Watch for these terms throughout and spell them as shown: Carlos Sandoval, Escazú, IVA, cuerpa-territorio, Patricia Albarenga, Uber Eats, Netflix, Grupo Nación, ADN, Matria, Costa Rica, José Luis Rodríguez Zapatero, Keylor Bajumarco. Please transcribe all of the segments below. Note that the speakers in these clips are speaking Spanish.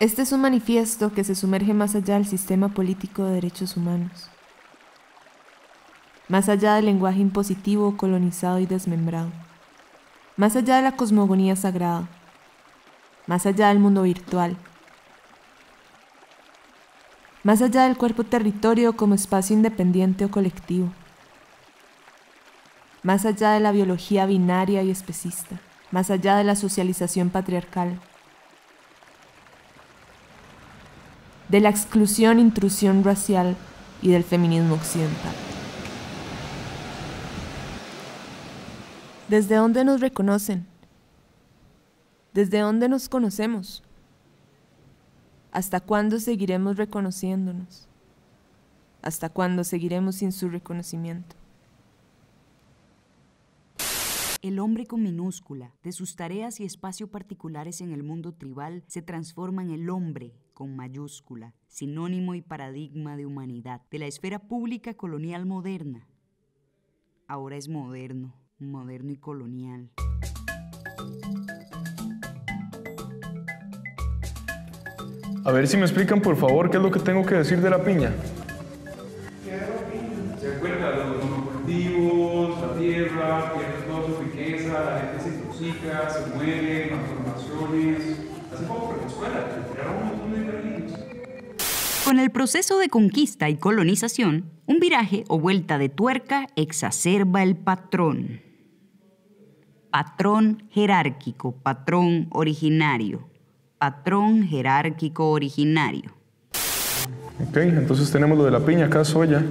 Este es un manifiesto que se sumerge más allá del sistema político de derechos humanos, más allá del lenguaje impositivo, colonizado y desmembrado, más allá de la cosmogonía sagrada, más allá del mundo virtual, más allá del cuerpo territorio como espacio independiente o colectivo, más allá de la biología binaria y especista, más allá de la socialización patriarcal, de la exclusión, intrusión racial y del feminismo occidental. ¿Desde dónde nos reconocen? ¿Desde dónde nos conocemos? ¿Hasta cuándo seguiremos reconociéndonos? ¿Hasta cuándo seguiremos sin su reconocimiento? El hombre con minúscula, de sus tareas y espacio particulares en el mundo tribal, se transforma en el hombre con mayúscula, sinónimo y paradigma de humanidad, de la esfera pública colonial moderna. Ahora es moderno, moderno y colonial. A ver si me explican, por favor, qué es lo que tengo que decir de la piña. ¿Qué es la piña? Se acuerdan de los monocultivos, la tierra, pierde toda su riqueza, la gente se intoxica, se muere, malformaciones. Hace poco en Venezuela tiraron un montón de granillos. Con el proceso de conquista y colonización, un viraje o vuelta de tuerca exacerba el patrón. Patrón jerárquico, patrón originario. Patrón jerárquico originario. Ok, entonces tenemos lo de la piña, acá soya.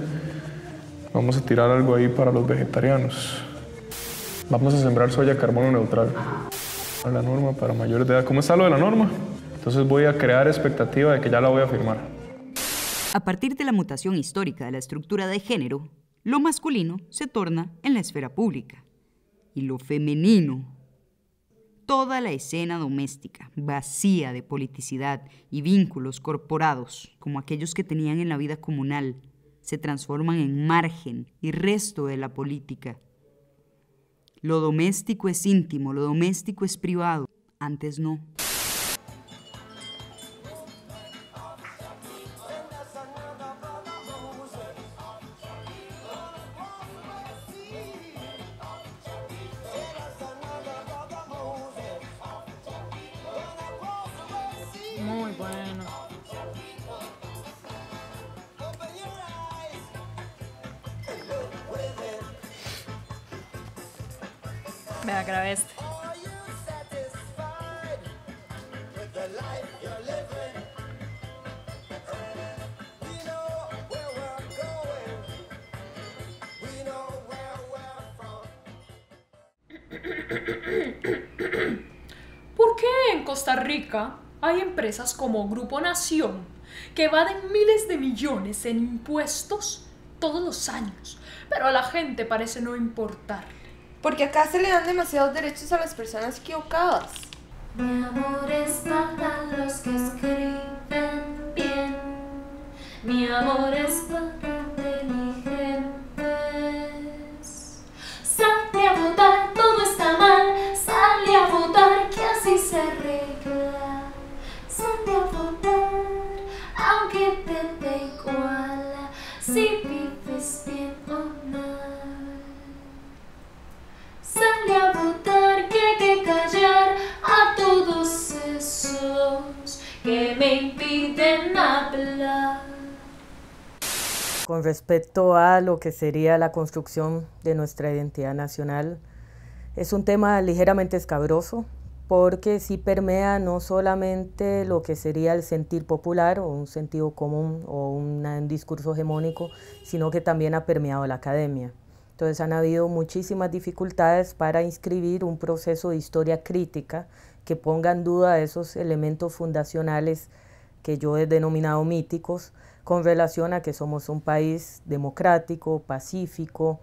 Vamos a tirar algo ahí para los vegetarianos. Vamos a sembrar soya carbono neutral. La norma para mayores de edad. ¿Cómo está lo de la norma? Entonces voy a crear expectativa de que ya la voy a firmar. A partir de la mutación histórica de la estructura de género, lo masculino se torna en la esfera pública y lo femenino. Toda la escena doméstica, vacía de politicidad y vínculos corporados, como aquellos que tenían en la vida comunal, se transforman en margen y resto de la política. Lo doméstico es íntimo, lo doméstico es privado. Antes no. Muy bueno. Me grabé este. ¿Por qué en Costa Rica hay empresas como Grupo Nación que evaden miles de millones en impuestos todos los años, pero a la gente parece no importarle? Porque acá se le dan demasiados derechos a las personas equivocadas. De amores matan los que escriben bien. Mi amor es para inteligentes. Sale a votar, todo está mal. Sale a votar, que así se arregla. Sale a votar, aunque te dé igual. Si vives bien o mal. Sale a votar, que hay que callar a todos esos que me impiden hablar. Con respecto a lo que sería la construcción de nuestra identidad nacional, es un tema ligeramente escabroso, porque sí permea no solamente lo que sería el sentir popular o un sentido común o un discurso hegemónico, sino que también ha permeado la academia. Entonces han habido muchísimas dificultades para inscribir un proceso de historia crítica que ponga en duda esos elementos fundacionales que yo he denominado míticos con relación a que somos un país democrático, pacífico,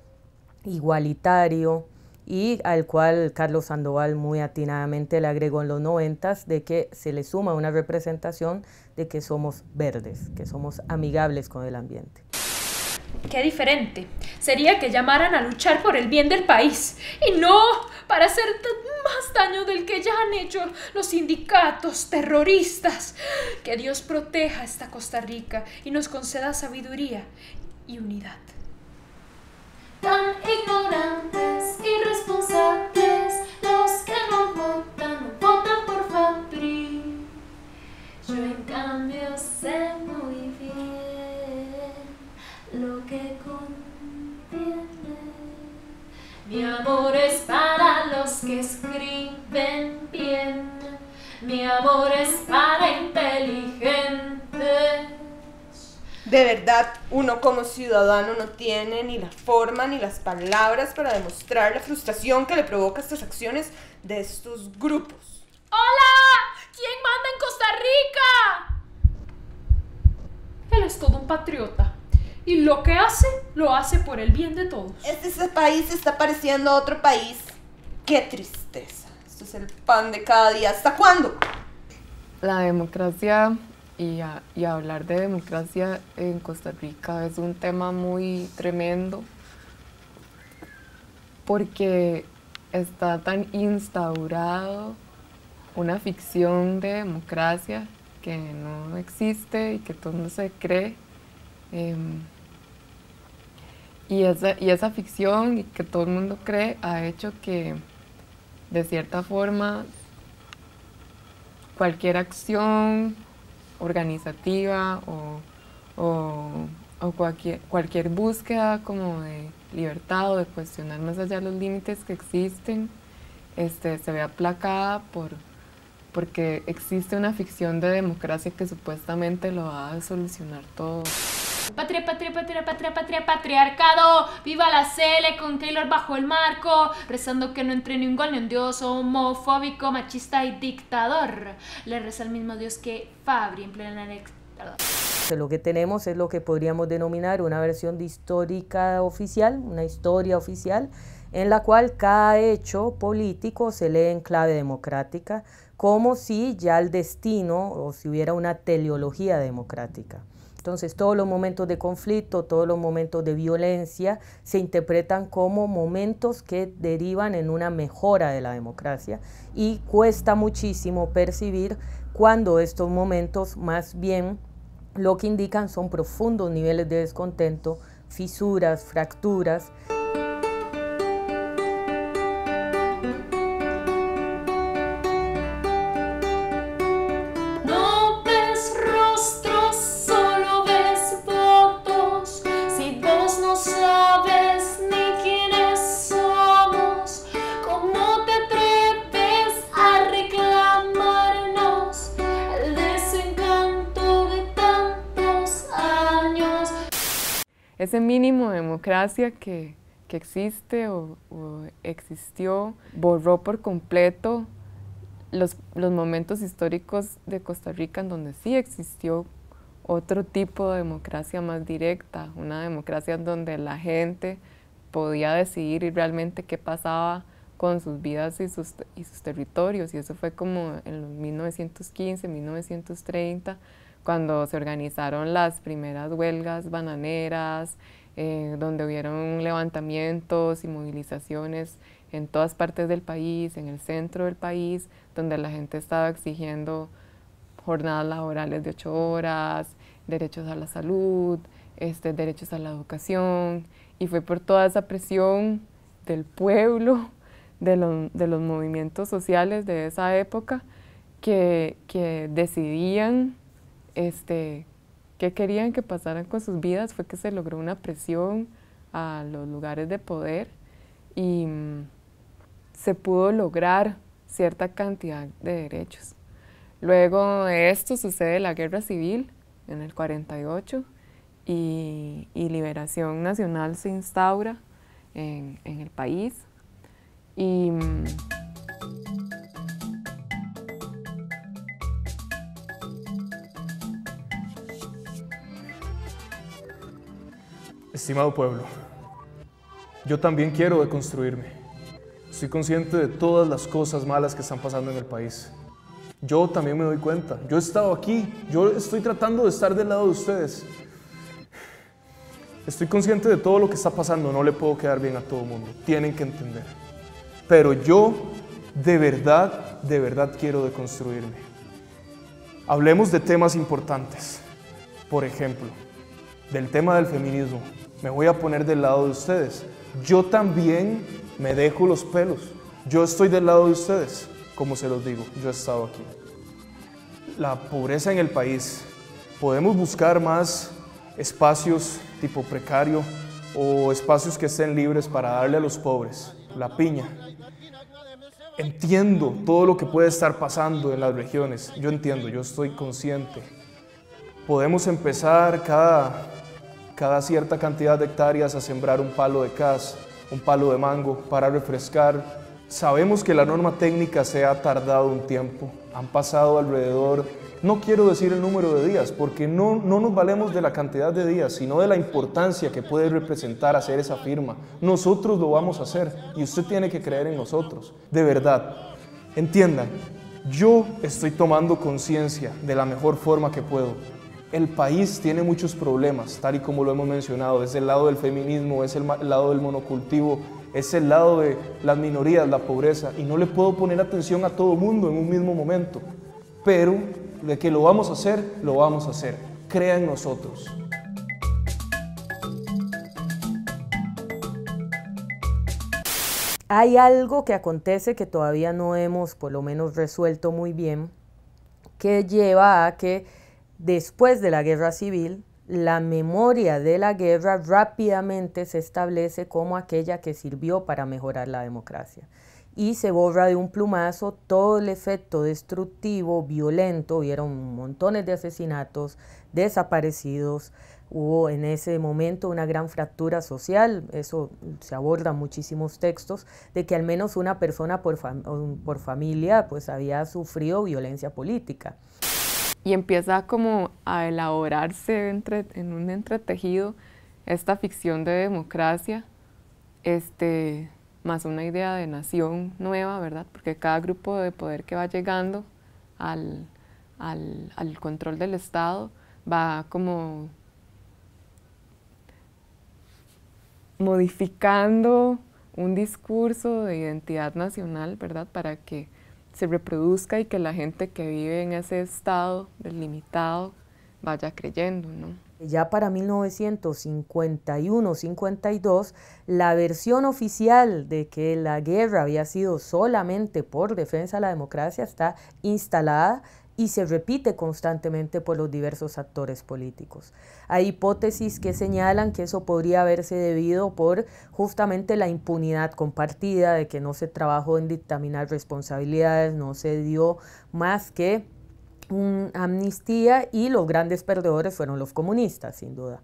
igualitario y al cual Carlos Sandoval muy atinadamente le agregó en los 90s de que se le suma una representación de que somos verdes, que somos amigables con el ambiente. Qué diferente sería que llamaran a luchar por el bien del país y no para hacer más daño del que ya han hecho los sindicatos terroristas. Que Dios proteja a esta Costa Rica y nos conceda sabiduría y unidad. Tan ignorantes, irresponsables, los que no votan, votan por Fabri. Yo en cambio sé muy bien lo que contiene. Mi amor es para los que escriben bien, mi amor es para inteligentes. De verdad, uno como ciudadano no tiene ni la forma ni las palabras para demostrar la frustración que le provoca estas acciones de estos grupos. ¡Hola! ¿Quién manda en Costa Rica? Él es todo un patriota. Y lo que hace, lo hace por el bien de todos. Este país está pareciendo a otro país. ¡Qué tristeza! Esto es el pan de cada día. ¿Hasta cuándo? La democracia... Y hablar de democracia en Costa Rica es un tema muy tremendo porque está tan instaurado una ficción de democracia que no existe y que todo el mundo se cree. Y esa ficción que todo el mundo cree ha hecho que, de cierta forma, cualquier acción organizativa o cualquier búsqueda como de libertad o de cuestionar más allá de los límites que existen se ve aplacada porque existe una ficción de democracia que supuestamente lo va a solucionar todo. Patria, patria, patria, patria, patria, patriarcado, viva la CL con Keylor bajo el marco, rezando que no entre ni un gol, ni un dios homofóbico, machista y dictador. Le reza al mismo dios que Fabri en plena dictadura. Lo que tenemos es lo que podríamos denominar una versión de histórica oficial, una historia oficial, en la cual cada hecho político se lee en clave democrática, como si ya el destino o si hubiera una teleología democrática. Entonces todos los momentos de conflicto, todos los momentos de violencia se interpretan como momentos que derivan en una mejora de la democracia y cuesta muchísimo percibir cuando estos momentos más bien lo que indican son profundos niveles de descontento, fisuras, fracturas. Ese mínimo de democracia que existe o existió borró por completo los momentos históricos de Costa Rica en donde sí existió otro tipo de democracia más directa, una democracia donde la gente podía decidir realmente qué pasaba con sus vidas y sus territorios, y eso fue como en los 1915, 1930, cuando se organizaron las primeras huelgas bananeras, donde hubieron levantamientos y movilizaciones en todas partes del país, en el centro del país, donde la gente estaba exigiendo jornadas laborales de 8 horas, derechos a la salud, derechos a la educación, y fue por toda esa presión del pueblo, de los movimientos sociales de esa época, que decidían qué querían que pasaran con sus vidas. Fue que se logró una presión a los lugares de poder y se pudo lograr cierta cantidad de derechos. Luego de esto sucede la Guerra Civil en el 48 y Liberación Nacional se instaura en el país. Y estimado pueblo, yo también quiero deconstruirme. Estoy consciente de todas las cosas malas que están pasando en el país. Yo también me doy cuenta. Yo he estado aquí. Yo estoy tratando de estar del lado de ustedes. Estoy consciente de todo lo que está pasando, no le puedo quedar bien a todo el mundo, tienen que entender. Pero yo de verdad quiero deconstruirme. Hablemos de temas importantes, por ejemplo, del tema del feminismo. Me voy a poner del lado de ustedes. Yo también me dejo los pelos. Yo estoy del lado de ustedes, como se los digo, yo he estado aquí. La pobreza en el país. Podemos buscar más espacios tipo precario o espacios que estén libres para darle a los pobres la piña. Entiendo todo lo que puede estar pasando en las regiones. Yo entiendo, yo estoy consciente. Podemos empezar cada cierta cantidad de hectáreas a sembrar un palo de cas, un palo de mango para refrescar. Sabemos que la norma técnica se ha tardado un tiempo. Han pasado alrededor, no quiero decir el número de días, porque no nos valemos de la cantidad de días, sino de la importancia que puede representar hacer esa firma. Nosotros lo vamos a hacer y usted tiene que creer en nosotros, de verdad. Entiendan, yo estoy tomando conciencia de la mejor forma que puedo. El país tiene muchos problemas, tal y como lo hemos mencionado. Es el lado del feminismo, es el lado del monocultivo, es el lado de las minorías, la pobreza. Y no le puedo poner atención a todo el mundo en un mismo momento. Pero de que lo vamos a hacer, lo vamos a hacer. Crea en nosotros. Hay algo que acontece que todavía no hemos, por lo menos, resuelto muy bien, que lleva a que después de la guerra civil, la memoria de la guerra rápidamente se establece como aquella que sirvió para mejorar la democracia y se borra de un plumazo todo el efecto destructivo, violento. Hubieron montones de asesinatos, desaparecidos, hubo en ese momento una gran fractura social, eso se aborda en muchísimos textos, de que al menos una persona por familia pues había sufrido violencia política. Y empieza como a elaborarse en un entretejido esta ficción de democracia, más una idea de nación nueva, ¿verdad? Porque cada grupo de poder que va llegando al control del Estado va como modificando un discurso de identidad nacional, ¿verdad? Para que se reproduzca y que la gente que vive en ese estado delimitado vaya creyendo, ¿no? Ya para 1951-52, la versión oficial de que la guerra había sido solamente por defensa de la democracia está instalada y se repite constantemente por los diversos actores políticos. Hay hipótesis que señalan que eso podría haberse debido por justamente la impunidad compartida, de que no se trabajó en dictaminar responsabilidades, no se dio más que una amnistía y los grandes perdedores fueron los comunistas, sin duda.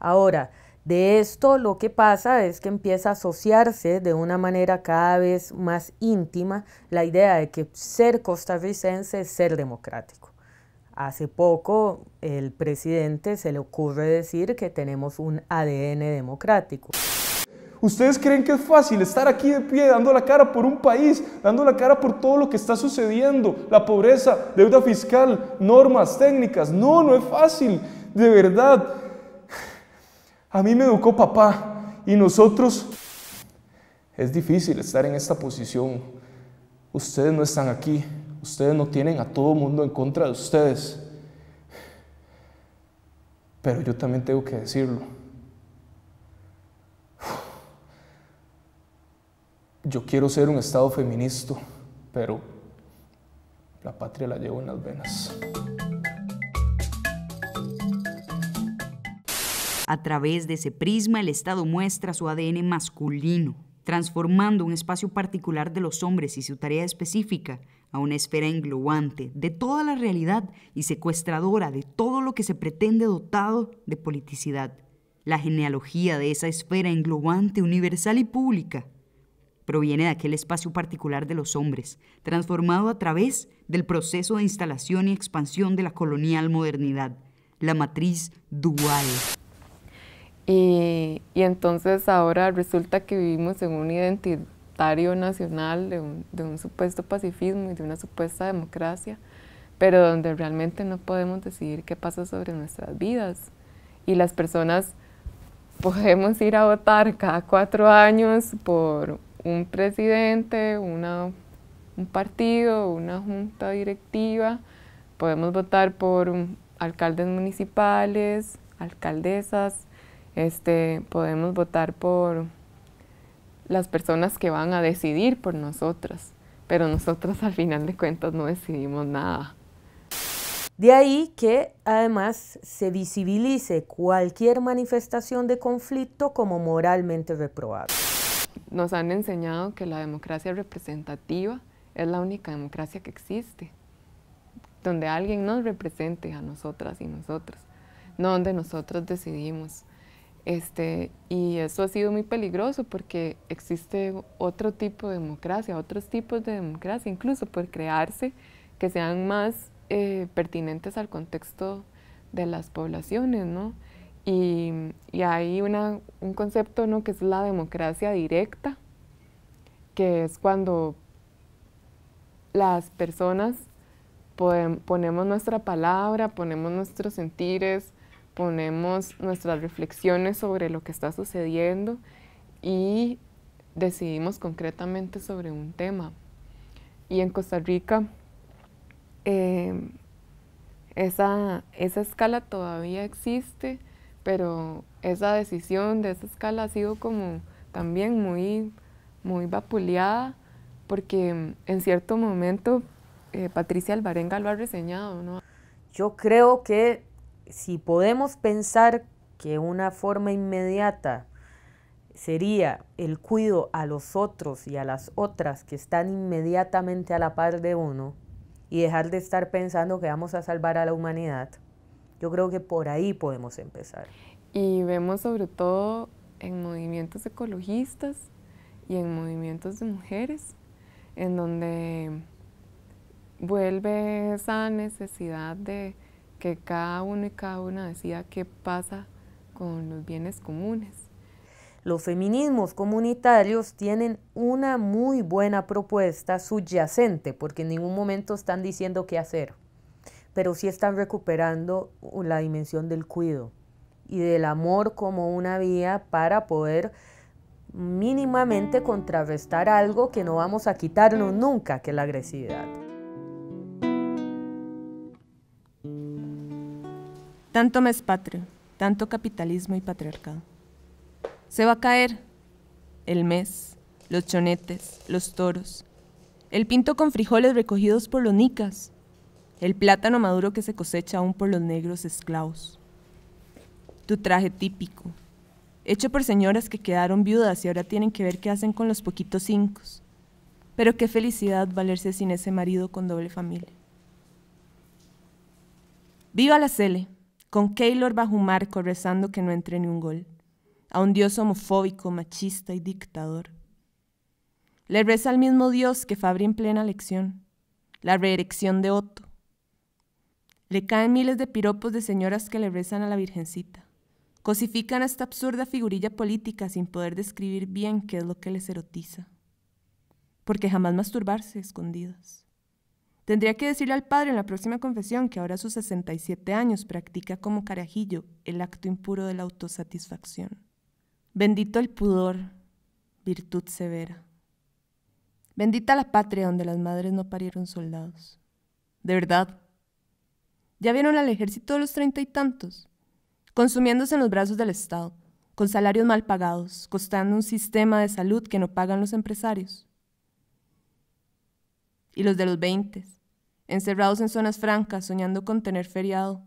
Ahora, de esto lo que pasa es que empieza a asociarse de una manera cada vez más íntima la idea de que ser costarricense es ser democrático. Hace poco el presidente se le ocurre decir que tenemos un ADN democrático. ¿Ustedes creen que es fácil estar aquí de pie dando la cara por un país, dando la cara por todo lo que está sucediendo? La pobreza, deuda fiscal, normas técnicas. No, no es fácil, de verdad. A mí me educó papá y nosotros. Es difícil estar en esta posición. Ustedes no están aquí. Ustedes no tienen a todo el mundo en contra de ustedes. Pero yo también tengo que decirlo. Yo quiero ser un Estado feminista, pero la patria la llevo en las venas. A través de ese prisma, el Estado muestra su ADN masculino, transformando un espacio particular de los hombres y su tarea específica a una esfera englobante de toda la realidad y secuestradora de todo lo que se pretende dotado de politicidad. La genealogía de esa esfera englobante, universal y pública proviene de aquel espacio particular de los hombres, transformado a través del proceso de instalación y expansión de la colonial modernidad, la matriz dual. Y entonces ahora resulta que vivimos en un identitario nacional de un supuesto pacifismo y de una supuesta democracia, pero donde realmente no podemos decidir qué pasa sobre nuestras vidas. Y las personas podemos ir a votar cada 4 años por un presidente, un partido, una junta directiva, podemos votar por alcaldes municipales, alcaldesas, podemos votar por las personas que van a decidir por nosotras, pero nosotras al final de cuentas no decidimos nada. De ahí que además se visibilice cualquier manifestación de conflicto como moralmente reprobable. Nos han enseñado que la democracia representativa es la única democracia que existe, donde alguien nos represente a nosotras y nosotros, no donde nosotros decidimos. Y eso ha sido muy peligroso porque existe otro tipo de democracia, otros tipos de democracia, incluso por crearse, que sean más pertinentes al contexto de las poblaciones, ¿no? Y hay un concepto, ¿no?, que es la democracia directa, que es cuando las personas ponemos nuestra palabra, ponemos nuestros sentires, ponemos nuestras reflexiones sobre lo que está sucediendo y decidimos concretamente sobre un tema. Y en Costa Rica esa escala todavía existe, pero esa decisión de esa escala ha sido como también muy, muy vapuleada, porque en cierto momento Patricia Albarenga lo ha reseñado, ¿no? Yo creo que si podemos pensar que una forma inmediata sería el cuidado a los otros y a las otras que están inmediatamente a la par de uno y dejar de estar pensando que vamos a salvar a la humanidad, yo creo que por ahí podemos empezar. Y vemos sobre todo en movimientos ecologistas y en movimientos de mujeres, en donde vuelve esa necesidad de que cada uno y cada una decida qué pasa con los bienes comunes. Los feminismos comunitarios tienen una muy buena propuesta subyacente, porque en ningún momento están diciendo qué hacer, pero sí están recuperando la dimensión del cuidado y del amor como una vía para poder mínimamente contrarrestar algo que no vamos a quitarnos nunca, que es la agresividad. Tanto mes patrio, tanto capitalismo y patriarcado. Se va a caer el mes, los chonetes, los toros, el pinto con frijoles recogidos por los nicas, el plátano maduro que se cosecha aún por los negros esclavos, tu traje típico, hecho por señoras que quedaron viudas y ahora tienen que ver qué hacen con los poquitos 5. Pero qué felicidad valerse sin ese marido con doble familia. Viva la Cele, con Keylor Bajumarco rezando que no entre ni un gol, a un Dios homofóbico, machista y dictador. Le reza al mismo Dios que Fabri en plena elección, la reerección de Otto. Le caen miles de piropos de señoras que le rezan a la Virgencita, cosifican a esta absurda figurilla política sin poder describir bien qué es lo que les erotiza, porque jamás masturbarse escondidas. Tendría que decirle al padre en la próxima confesión que ahora a sus 67 años practica como carajillo el acto impuro de la autosatisfacción. Bendito el pudor, virtud severa. Bendita la patria donde las madres no parieron soldados. De verdad. Ya vieron al ejército de los 30 y tantos, consumiéndose en los brazos del Estado, con salarios mal pagados, costando un sistema de salud que no pagan los empresarios. Y los de los 20, encerrados en zonas francas, soñando con tener feriado,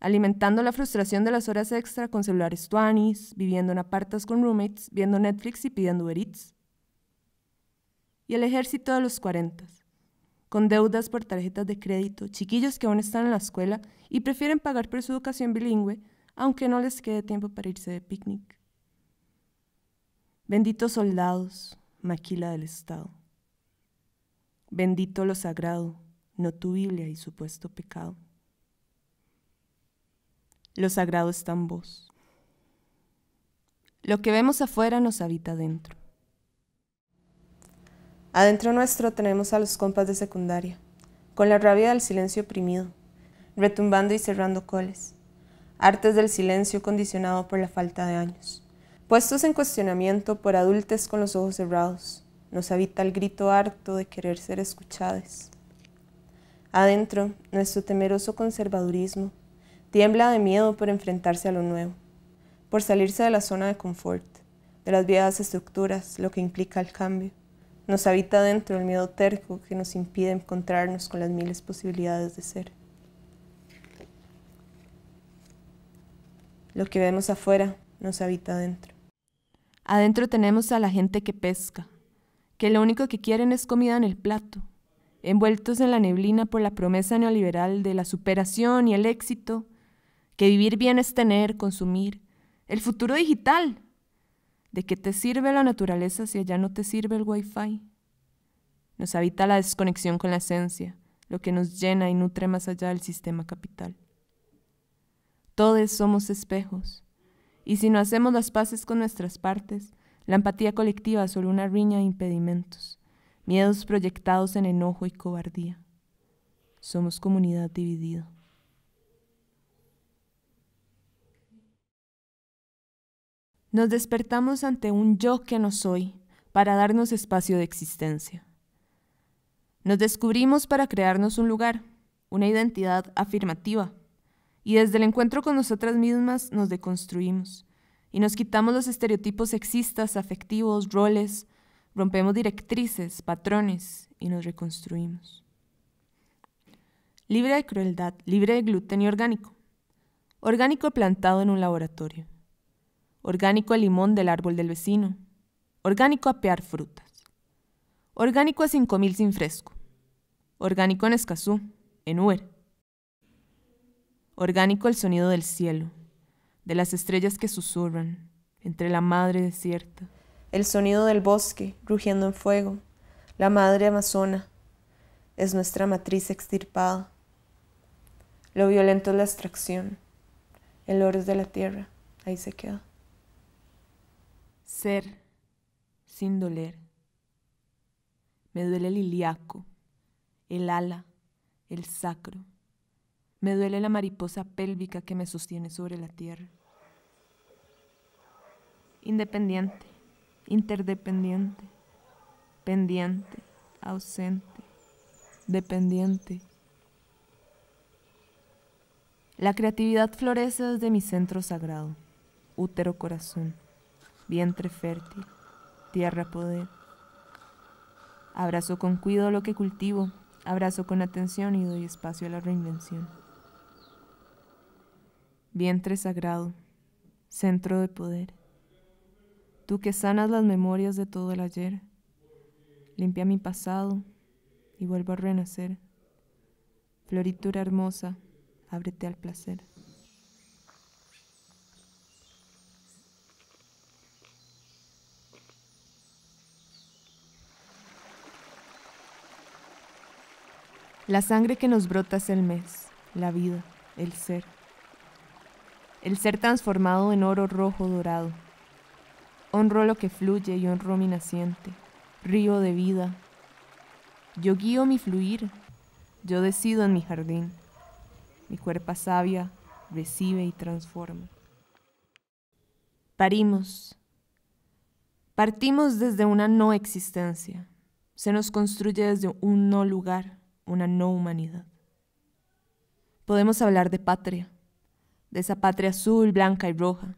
alimentando la frustración de las horas extra con celulares tuanis, viviendo en apartas con roommates, viendo Netflix y pidiendo Uber Eats. Y el ejército de los 40, con deudas por tarjetas de crédito, chiquillos que aún están en la escuela y prefieren pagar por su educación bilingüe, aunque no les quede tiempo para irse de picnic. Benditos soldados, maquila del Estado. Bendito lo sagrado, no tu Biblia y supuesto pecado. Lo sagrado está en vos. Lo que vemos afuera nos habita adentro. Adentro nuestro tenemos a los compas de secundaria, con la rabia del silencio oprimido, retumbando y cerrando coles, artes del silencio condicionado por la falta de años. Puestos en cuestionamiento por adultos con los ojos cerrados, nos habita el grito harto de querer ser escuchados. Adentro, nuestro temeroso conservadurismo tiembla de miedo por enfrentarse a lo nuevo, por salirse de la zona de confort, de las viejas estructuras, lo que implica el cambio. Nos habita adentro el miedo terco que nos impide encontrarnos con las miles posibilidades de ser. Lo que vemos afuera nos habita adentro. Adentro tenemos a la gente que pesca, que lo único que quieren es comida en el plato, envueltos en la neblina por la promesa neoliberal de la superación y el éxito, que vivir bien es tener, consumir, el futuro digital. ¿De qué te sirve la naturaleza si allá no te sirve el wifi? Nos habita la desconexión con la esencia, lo que nos llena y nutre más allá del sistema capital. Todos somos espejos, y si no hacemos las paces con nuestras partes, la empatía colectiva sobre una riña de impedimentos, miedos proyectados en enojo y cobardía. Somos comunidad dividida. Nos despertamos ante un yo que no soy para darnos espacio de existencia. Nos descubrimos para crearnos un lugar, una identidad afirmativa, y desde el encuentro con nosotras mismas nos deconstruimos y nos quitamos los estereotipos sexistas, afectivos, roles, rompemos directrices, patrones y nos reconstruimos. Libre de crueldad, libre de gluten y orgánico. Orgánico plantado en un laboratorio. Orgánico el limón del árbol del vecino. Orgánico a pear frutas. Orgánico a 5000 sin fresco. Orgánico en Escazú, en Uber. Orgánico el sonido del cielo, de las estrellas que susurran entre la madre desierta. El sonido del bosque rugiendo en fuego, la madre amazona, es nuestra matriz extirpada. Lo violento es la extracción, el oro es de la tierra, ahí se queda. Ser sin doler. Me duele el ilíaco, el ala, el sacro. Me duele la mariposa pélvica que me sostiene sobre la tierra. Independiente, interdependiente, pendiente, ausente, dependiente. La creatividad florece desde mi centro sagrado, útero corazón, vientre fértil, tierra poder. Abrazo con cuidado lo que cultivo, abrazo con atención y doy espacio a la reinvención. Vientre sagrado, centro de poder, tú que sanas las memorias de todo el ayer, limpia mi pasado y vuelvo a renacer. Floritura hermosa, ábrete al placer. La sangre que nos brota es el mes, la vida, el ser. El ser transformado en oro rojo dorado. Honro lo que fluye y honro mi naciente, río de vida. Yo guío mi fluir, yo decido en mi jardín. Mi cuerpa sabia recibe y transforma. Parimos. Partimos desde una no existencia. Se nos construye desde un no lugar, una no humanidad. Podemos hablar de patria, de esa patria azul, blanca y roja.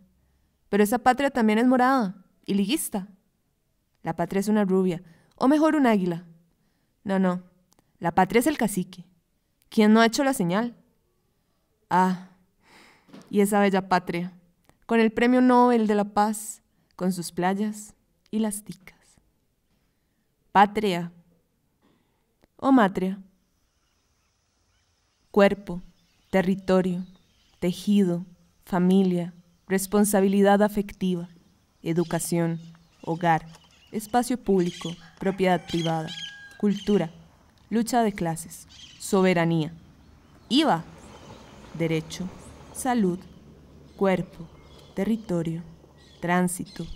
Pero esa patria también es morada y liguista. La patria es una rubia, o mejor un águila. No, no, la patria es el cacique. ¿Quién no ha hecho la señal? Ah, y esa bella patria, con el premio Nobel de la Paz, con sus playas y las ticas. Patria o matria. Cuerpo, territorio, tejido, familia, responsabilidad afectiva, educación, hogar, espacio público, propiedad privada, cultura, lucha de clases, soberanía, IVA, derecho, salud, cuerpo, territorio, tránsito,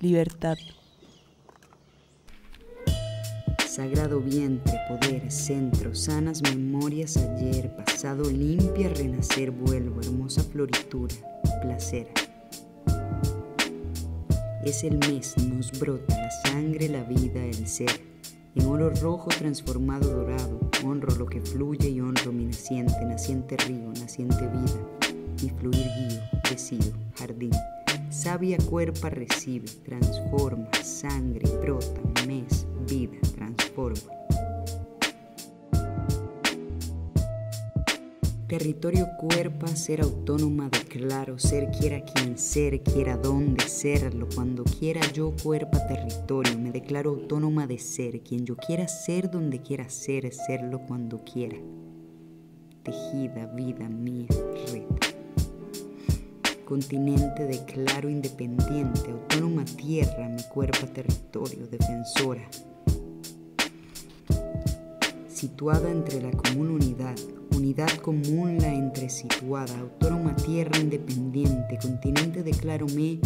libertad. Sagrado vientre, poder, centro, sanas memorias ayer, pasado limpia, renacer, vuelvo, hermosa floritura, placer. Es el mes, nos brota la sangre, la vida, el ser. En oro rojo transformado dorado, honro lo que fluye y honro mi naciente, naciente río, naciente vida. Mi fluir guío, decido, jardín. Sabia cuerpa recibe, transforma, sangre, brota, mes, vida, transforma. Territorio cuerpa, ser autónoma, declaro, ser quiera quien ser, quiera dónde serlo, cuando quiera yo cuerpa territorio, me declaro autónoma de ser, quien yo quiera ser, donde quiera ser, serlo cuando quiera. Tejida, vida mía, red. Continente, declaro independiente, autónoma tierra, mi cuerpa territorio, defensora. Situada entre la común unidad, unidad común la entresituada, autónoma tierra independiente, continente declarome,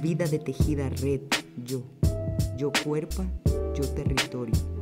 vida de tejida red, yo cuerpa, yo territorio.